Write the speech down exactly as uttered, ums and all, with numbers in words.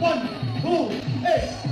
One, two, eight.